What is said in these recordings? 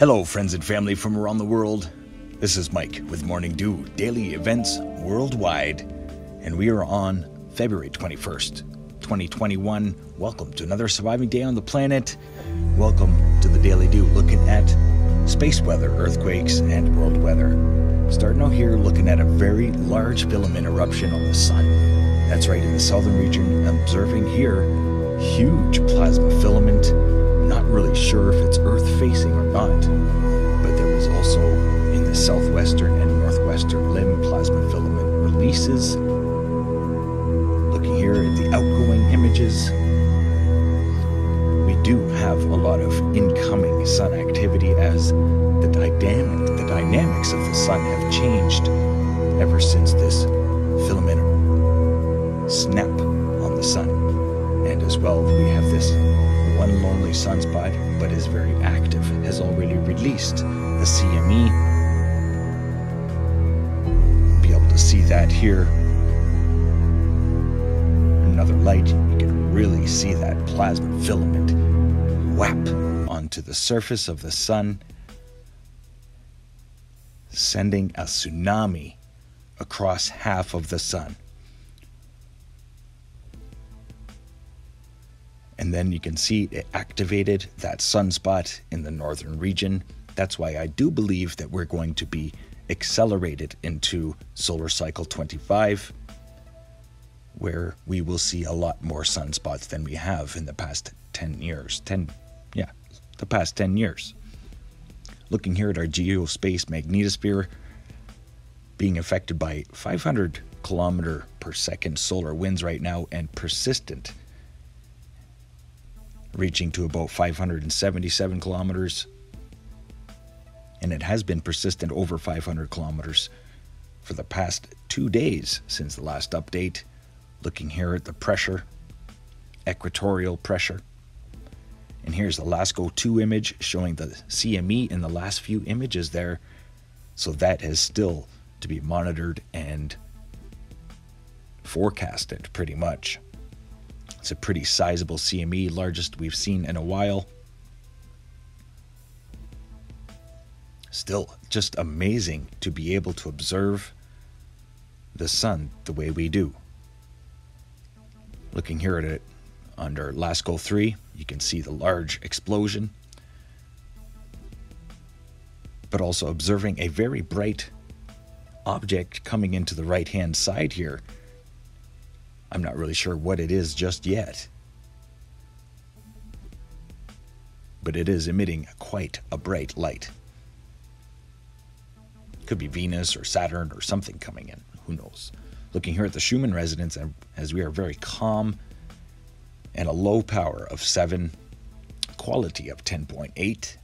Hello friends and family from around the world, this is Mike with Morning Dew Daily Events Worldwide, and we are on February 21st, 2021. Welcome to another surviving day on the planet. Welcome to the Daily Dew, looking at space weather, earthquakes, and world weather. Starting out here, looking at a very large filament eruption on the sun. That's right, in the southern region, observing here, huge plasma filament. Not really sure if it's Earth-facing or not, but there was also in the southwestern and northwestern limb plasma filament releases. Looking here at the outgoing images, we do have a lot of incoming sun activity as the dynamics of the sun have changed ever since this filament snap on the sun. And as well, we have this one lonely sunspot, but is very active, has already released the CME. Be able to see that here. Another light, you can really see that plasma filament whap onto the surface of the sun, sending a tsunami across half of the sun. And then you can see it activated that sunspot in the northern region. That's why I do believe that we're going to be accelerated into solar cycle 25, where we will see a lot more sunspots than we have in the past 10 years. The past 10 years. Looking here at our geospace magnetosphere being affected by 500 kilometer per second solar winds right now and persistent, reaching to about 577 kilometers, and it has been persistent over 500 kilometers for the past 2 days since the last update. Looking here at the pressure, equatorial pressure, and here's the Lasco 2 image showing the CME in the last few images there, so that is still to be monitored and forecasted pretty much. It's a pretty sizable CME, largest we've seen in a while. Still just amazing to be able to observe the sun the way we do. Looking here at it under Lasco 3, you can see the large explosion, but also observing a very bright object coming into the right-hand side here. I'm not really sure what it is just yet, but it is emitting quite a bright light. Could be Venus or Saturn or something coming in, who knows. Looking here at the Schumann resonance, as we are very calm and a low power of 7, quality of 10.8,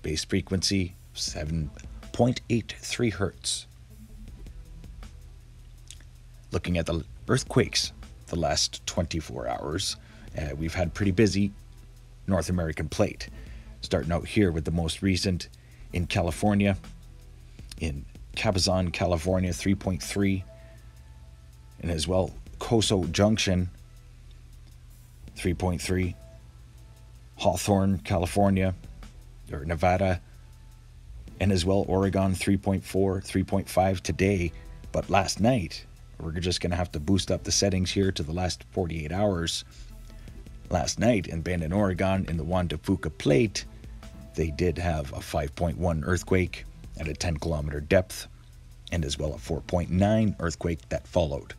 base frequency 7.83 hertz. Looking at the earthquakes the last 24 hours, we've had pretty busy North American plate. Starting out here with the most recent in California, in Cabazon, California, 3.3, and as well Coso Junction, 3.3, Hawthorne, California, or Nevada, and as well Oregon, 3.4, 3.5 today, but last night. We're just going to have to boost up the settings here to the last 48 hours. Last night in Bandon, Oregon, in the Juan de Fuca Plate, they did have a 5.1 earthquake at a 10 kilometer depth, and as well a 4.9 earthquake that followed.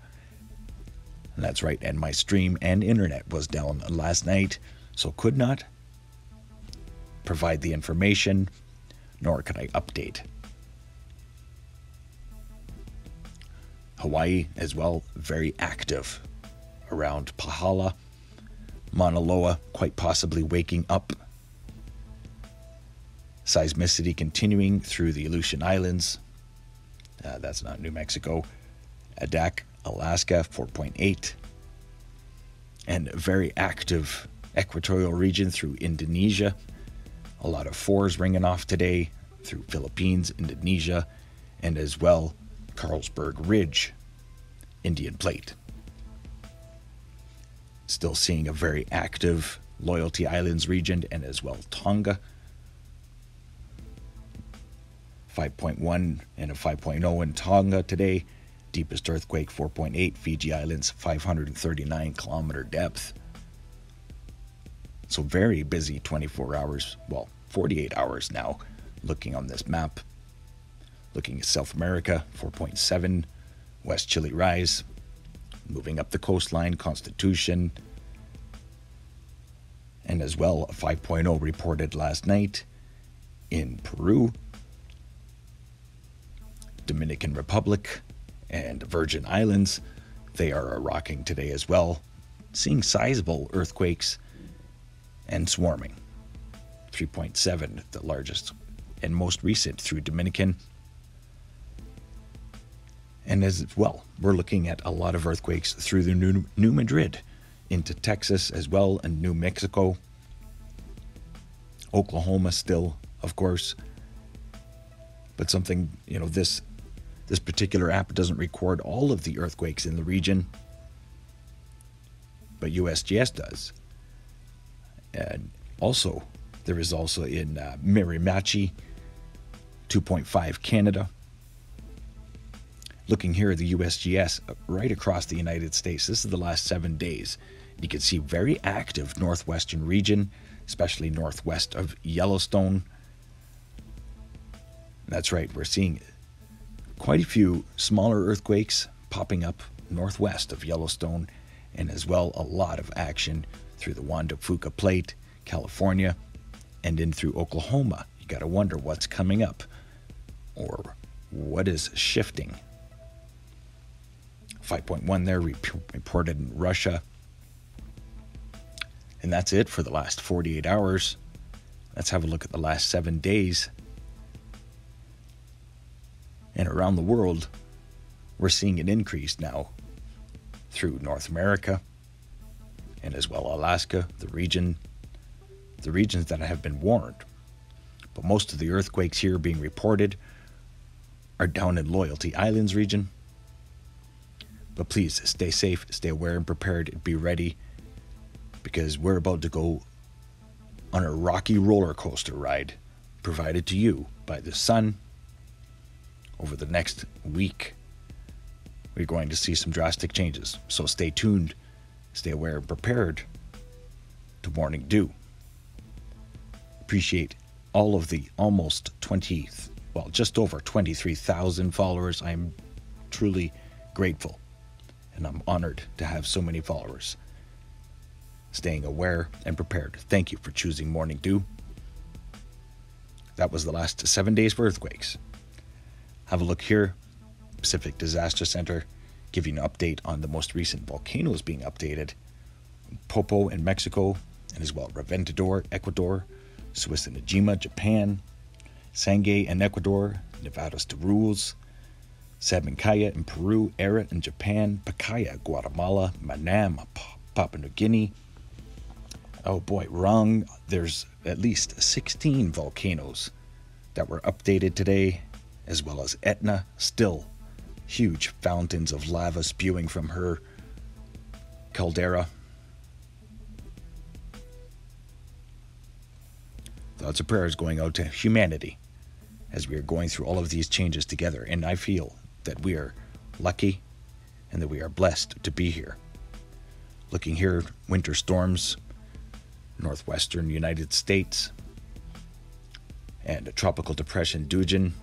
And that's right, and my stream and internet was down last night, so could not provide the information, nor could I update. Hawaii as well, very active around Pahala, Mauna Loa, quite possibly waking up. Seismicity continuing through the Aleutian Islands. That's not New Mexico. Adak, Alaska, 4.8. And very active equatorial region through Indonesia. A lot of fours ringing off today through Philippines, Indonesia, and as well Carlsberg Ridge, Indian Plate. Still seeing a very active Loyalty Islands region and as well Tonga. 5.1 and a 5.0 in Tonga today. Deepest earthquake 4.8, Fiji Islands, 539 kilometer depth. So very busy 24 hours, well, 48 hours now, looking on this map. Looking at South America, 4.7, West Chile Rise, moving up the coastline, Constitution, and as well a 5.0 reported last night in Peru, Dominican Republic, and Virgin Islands. They are rocking today as well, seeing sizable earthquakes and swarming. 3.7, the largest and most recent through Dominican. And as well, we're looking at a lot of earthquakes through the New Madrid, into Texas as well, and New Mexico, Oklahoma still, of course. But something, you know, this particular app doesn't record all of the earthquakes in the region, but USGS does. And also, there is also in Miramichi, 2.5 Canada. Looking here at the USGS right across the United States, this is the last 7 days. You can see very active northwestern region, especially northwest of Yellowstone. That's right, we're seeing quite a few smaller earthquakes popping up northwest of Yellowstone, and as well a lot of action through the Juan de Fuca Plate, California, and in through Oklahoma. You gotta wonder what's coming up or what is shifting. 5.1 there reported in Russia. And that's it for the last 48 hours. Let's have a look at the last 7 days. And around the world, we're seeing an increase now through North America and as well Alaska, the regions that have been warned. But most of the earthquakes here being reported are down in Loyalty Islands region. But please stay safe, stay aware and prepared, and be ready, because we're about to go on a rocky roller coaster ride provided to you by the sun. Over the next week, we're going to see some drastic changes. So stay tuned, stay aware and prepared to Morning Dew. Appreciate all of the almost just over 23,000 followers. I'm truly grateful. And I'm honored to have so many followers staying aware and prepared. Thank you for choosing Morning Dew. That was the last 7 days for earthquakes. Have a look here, Pacific Disaster Center, giving an update on the most recent volcanoes being updated. Popo in Mexico, and as well Reventador, Ecuador, Suisinajima, Japan, Sangay in Ecuador, Nevados de Ruiz, Sabancaya in Peru, Erta in Japan, Pacaya, Guatemala, Manam, Papua New Guinea. Oh boy, wrong. There's at least 16 volcanoes that were updated today, as well as Etna. Still huge fountains of lava spewing from her caldera. Thoughts and prayers going out to humanity as we are going through all of these changes together. And I feel that we are lucky and that we are blessed to be here. Looking here, winter storms, northwestern United States, and a tropical depression, Dujan,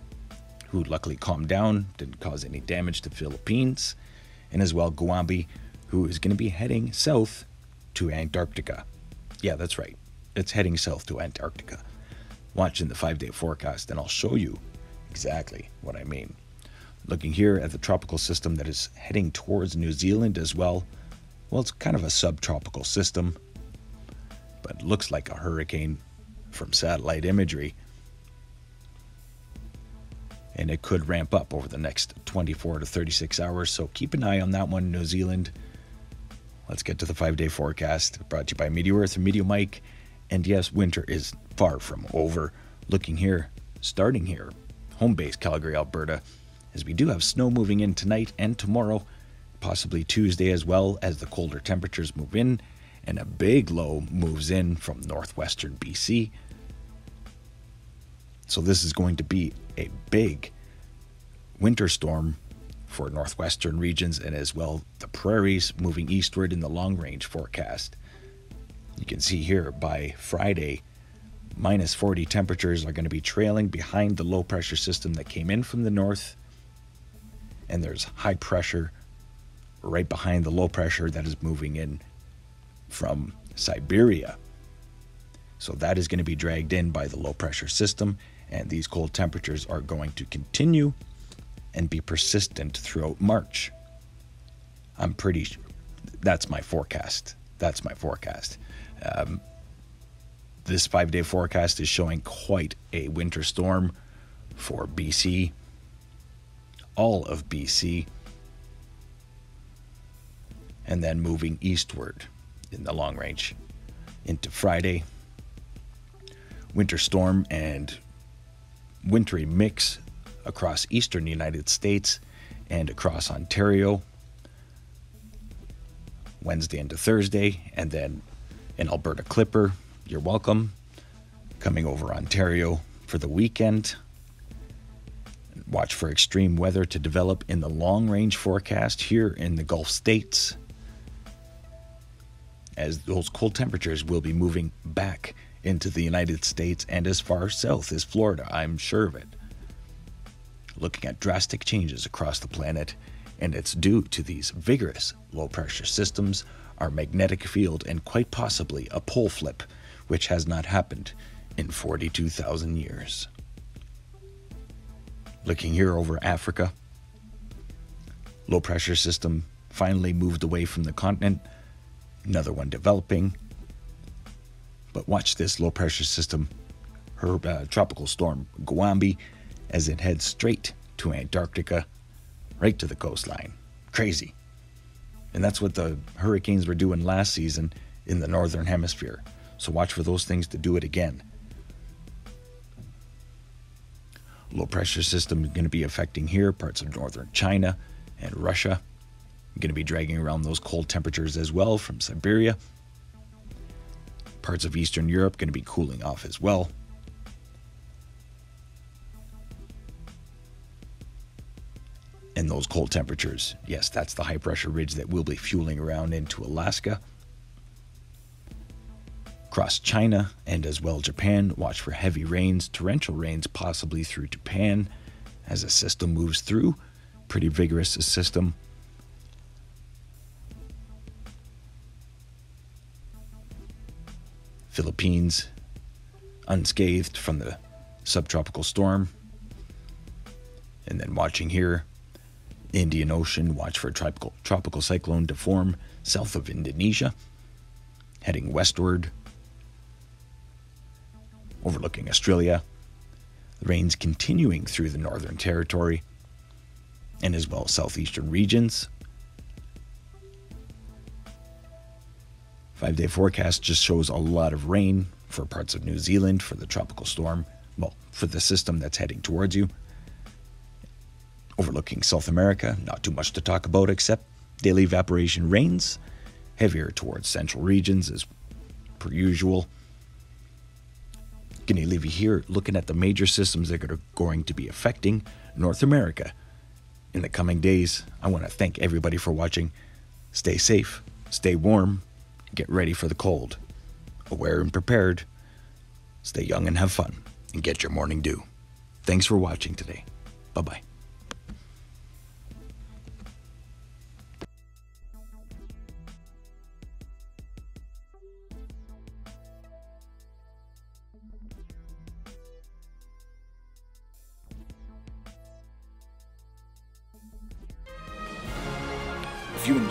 who luckily calmed down, didn't cause any damage to Philippines, and as well Guambi, who is going to be heading south to Antarctica. Yeah, that's right. It's heading south to Antarctica. Watch in the 5-day forecast and I'll show you exactly what I mean. Looking here at the tropical system that is heading towards New Zealand as well. Well, it's kind of a subtropical system, but looks like a hurricane from satellite imagery. And it could ramp up over the next 24 to 36 hours. So keep an eye on that one, New Zealand. Let's get to the 5-day forecast brought to you by Meteor Earth and Meteor Mike. And yes, winter is far from over. Looking here, starting here, home base Calgary, Alberta, as we do have snow moving in tonight and tomorrow, possibly Tuesday as well, as the colder temperatures move in and a big low moves in from northwestern BC. So this is going to be a big winter storm for northwestern regions and as well the prairies moving eastward in the long-range forecast. You can see here by Friday, minus 40 temperatures are going to be trailing behind the low-pressure system that came in from the north, and there's high pressure right behind the low pressure that is moving in from Siberia. So that is going to be dragged in by the low-pressure system, and these cold temperatures are going to continue and be persistent throughout March. I'm pretty sure that's my forecast. That's my forecast. This 5-day forecast is showing quite a winter storm for BC, all of BC, and then moving eastward in the long range into Friday. Winter storm and wintry mix across eastern United States and across Ontario Wednesday into Thursday, and then an Alberta Clipper, you're welcome, coming over Ontario for the weekend. Watch for extreme weather to develop in the long-range forecast here in the Gulf States, as those cold temperatures will be moving back into the United States and as far south as Florida, I'm sure of it. Looking at drastic changes across the planet, and it's due to these vigorous low-pressure systems, our magnetic field, and quite possibly a pole flip, which has not happened in 42,000 years. Looking here over Africa, low-pressure system finally moved away from the continent, another one developing. But watch this low-pressure system, tropical storm Guambi, as it heads straight to Antarctica, right to the coastline. Crazy. And that's what the hurricanes were doing last season in the northern hemisphere. So watch for those things to do it again. Low-pressure system is going to be affecting here parts of northern China and Russia. Going to be dragging around those cold temperatures as well from Siberia. Parts of Eastern Europe going to be cooling off as well. And those cold temperatures, yes, that's the high pressure ridge that will be fueling around into Alaska. Across China and as well Japan, watch for heavy rains, torrential rains possibly through Japan as a system moves through. Pretty vigorous system. Philippines, unscathed from the subtropical storm. And then watching here, Indian Ocean, watch for a tropical cyclone to form south of Indonesia, heading westward, overlooking Australia. The rains continuing through the Northern Territory and as well southeastern regions. 5-day forecast just shows a lot of rain for parts of New Zealand for the tropical storm, well, for the system that's heading towards you. Overlooking South America, not too much to talk about except daily evaporation rains, heavier towards central regions as per usual. Going to leave you here looking at the major systems that are going to be affecting North America in the coming days. I want to thank everybody for watching. Stay safe, stay warm. Get ready for the cold, aware and prepared, stay young and have fun, and get your morning dew. Thanks for watching today. Bye-bye. If you